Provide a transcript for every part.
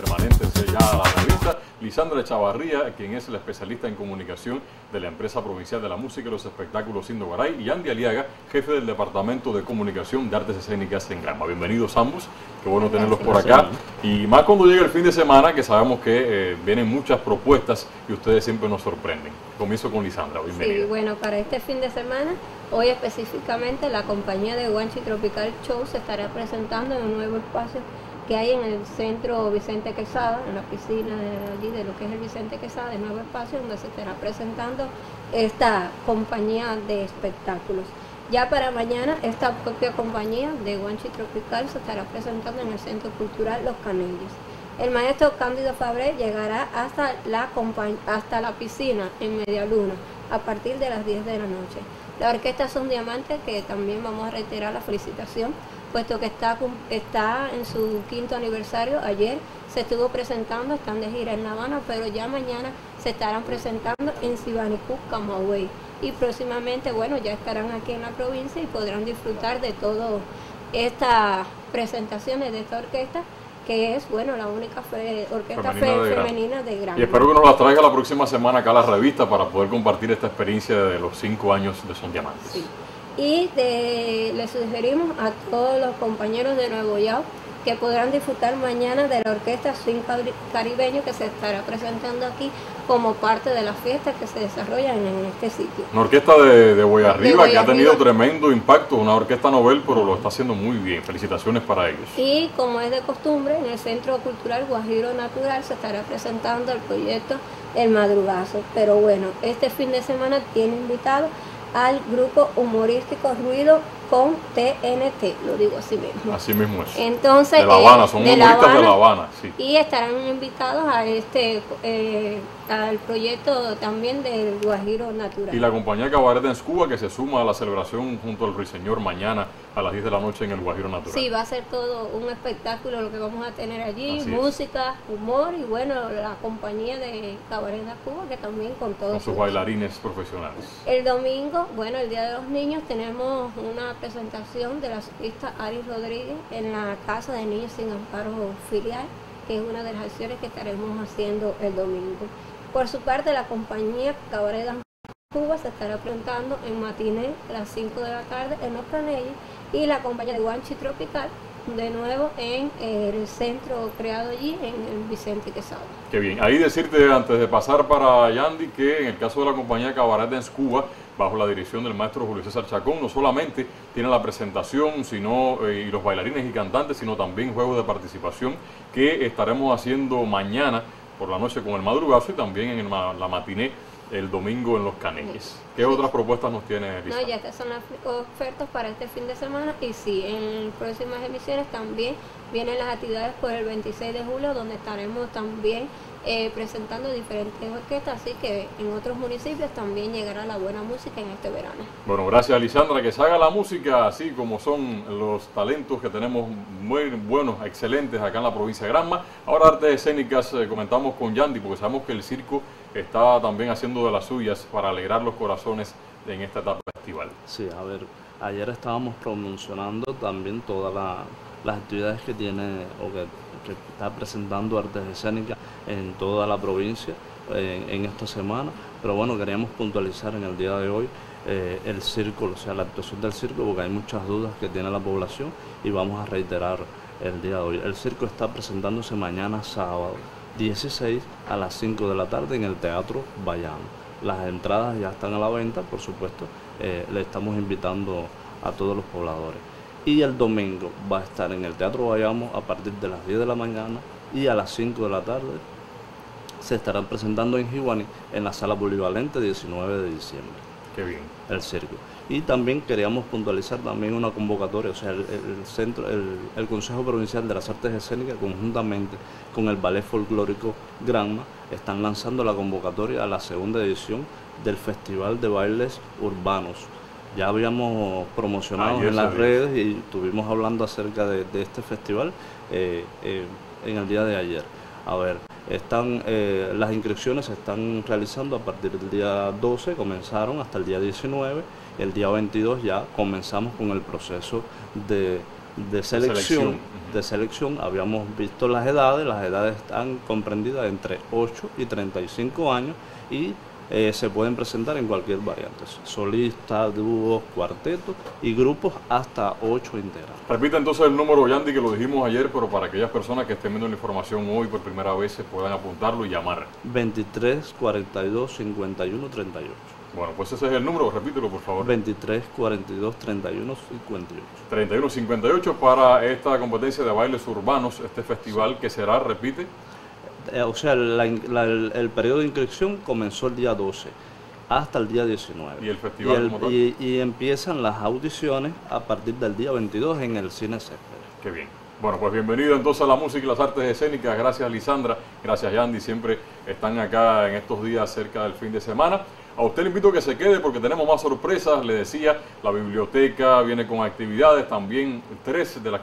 permanentense ya a la vista. Lizandra Hechavarría, quien es la especialista en comunicación de la empresa provincial de la música y los espectáculos Sindogaray, y Andy Aliaga, jefe del Departamento de Comunicación de Artes Escénicas en Granma. Bienvenidos ambos, qué bueno tenerlos por acá. Y más cuando llega el fin de semana, que sabemos que vienen muchas propuestas y ustedes siempre nos sorprenden. Comienzo con Lizandra, bienvenida. Sí, bueno, para este fin de semana, hoy específicamente la compañía de Guanchi Tropical Show se estará presentando en un nuevo espacio que hay en el centro Vicente Quesada, en la piscina de lo que es el Vicente Quesada, el nuevo espacio donde se estará presentando esta compañía de espectáculos. Ya para mañana, esta propia compañía de Guanchi Tropical se estará presentando en el Centro Cultural Los Canejes. El maestro Cándido Fabré llegará hasta la piscina en Media Luna a partir de las 10 de la noche. La orquesta Son Diamantes, que también vamos a reiterar la felicitación, puesto que está en su quinto aniversario. Ayer se estuvo presentando, están de gira en La Habana, pero ya mañana se estarán presentando en Sibanicú, Camagüey. Y próximamente, bueno, ya estarán aquí en la provincia y podrán disfrutar de todas estas presentaciones de esta orquesta, que es, bueno, la única orquesta femenina de Granma. Y espero que nos la traiga la próxima semana acá a la revista para poder compartir esta experiencia de los 5 años de Son Diamantes. Sí. Y le sugerimos a todos los compañeros de Nuevo Yao que podrán disfrutar mañana de la orquesta Swing Caribeño, que se estará presentando aquí como parte de las fiestas que se desarrollan en este sitio. Una orquesta de Boyarriba que ha tenido tremendo impacto, una orquesta novel, pero lo está haciendo muy bien. Felicitaciones para ellos. Y como es de costumbre, en el Centro Cultural Guajiro Natural se estará presentando el proyecto El Madrugazo. Pero bueno, este fin de semana tiene invitado al grupo humorístico Ruido Con TNT, lo digo así mismo. Así mismo es. Entonces, de La Habana, son humoristas de La Habana, sí. Y estarán invitados a al proyecto también del Guajiro Natural. Y la compañía Cabaret de Cuba, que se suma a la celebración junto al Ruiseñor mañana a las 10 de la noche en el Guajiro Natural. Sí, va a ser todo un espectáculo lo que vamos a tener allí, así música, es. Humor y bueno, la compañía de Cabaret de Cuba, que también con todos sus bailarines profesionales. El domingo, bueno, el Día de los Niños, tenemos una presentación de la artista Ari Rodríguez en la Casa de Niños Sin Amparo Filial, que es una de las acciones que estaremos haciendo el domingo. Por su parte, la compañía Cabaret de Cuba se estará presentando en matiné a las 5 de la tarde en Ocranelli, y la compañía de Guanchi Tropical de nuevo en el centro creado allí, en el Vicente Quesada. Qué bien. Ahí decirte, antes de pasar para Yandy, que en el caso de la compañía Cabaret de Cuba, bajo la dirección del maestro Julio César Chacón, no solamente tiene la presentación y los bailarines y cantantes, sino también juegos de participación que estaremos haciendo mañana por la noche con El Madrugazo y también en la matiné el domingo en Los Canejes. Sí. ¿Qué otras propuestas nos tiene Lisa? No, ya estas son las ofertas para este fin de semana, y sí, en próximas emisiones también vienen las actividades por el 26 de julio, donde estaremos también presentando diferentes orquestas, así que en otros municipios también llegará la buena música en este verano. Bueno, gracias a Lizandra, que se haga la música así como son los talentos que tenemos muy buenos, excelentes acá en la provincia de Granma. Ahora Artes Escénicas, comentamos con Yandy, porque sabemos que el circo está también haciendo de las suyas para alegrar los corazones en esta etapa festival. Sí, a ver, ayer estábamos promocionando también todas las actividades que tiene o que está presentando Artes Escénicas en toda la provincia en esta semana, pero bueno, queríamos puntualizar en el día de hoy el circo, o sea, la actuación del circo, porque hay muchas dudas que tiene la población y vamos a reiterar el día de hoy. El circo está presentándose mañana sábado 16 a las 5 de la tarde en el Teatro Bayamo. Las entradas ya están a la venta, por supuesto, le estamos invitando a todos los pobladores. Y el domingo va a estar en el Teatro Bayamo a partir de las 10 de la mañana y a las 5 de la tarde se estarán presentando en Jiguaní, en la Sala Polivalente, 19 de diciembre. Qué bien. El circo. Y también queríamos puntualizar también una convocatoria, o sea, el Consejo Provincial de las Artes Escénicas, conjuntamente con el Ballet Folclórico Granma, están lanzando la convocatoria a la segunda edición del Festival de Bailes Urbanos. Ya habíamos promocionado en las redes y estuvimos hablando acerca de este festival en el día de ayer. A ver, las inscripciones se están realizando a partir del día 12, comenzaron hasta el día 19, el día 22 ya comenzamos con el proceso de de selección, habíamos visto las edades están comprendidas entre 8 y 35 años y se pueden presentar en cualquier variante, solistas, dúos, cuartetos y grupos hasta 8 integrantes. Repita entonces el número, Yandy, que lo dijimos ayer, pero para aquellas personas que estén viendo la información hoy por primera vez se puedan apuntarlo y llamar. 23 42 51 38. Bueno, pues ese es el número, repítelo por favor. 23 42 31 58. 31 58 para esta competencia de bailes urbanos, este festival que será, repite. O sea, el periodo de inscripción comenzó el día 12 hasta el día 19. ¿Y el festival como tal? Y empiezan las audiciones a partir del día 22 en el Cine Césped. Qué bien. Bueno, pues bienvenido entonces a la música y las artes escénicas. Gracias, Lizandra. Gracias, Yandy. Siempre están acá en estos días cerca del fin de semana. A usted le invito a que se quede porque tenemos más sorpresas. Le decía, la biblioteca viene con actividades. También 3 de las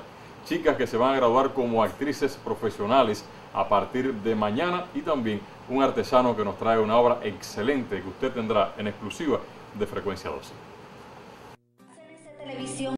chicas que se van a graduar como actrices profesionales a partir de mañana, y también un artesano que nos trae una obra excelente que usted tendrá en exclusiva de Frecuencia 12.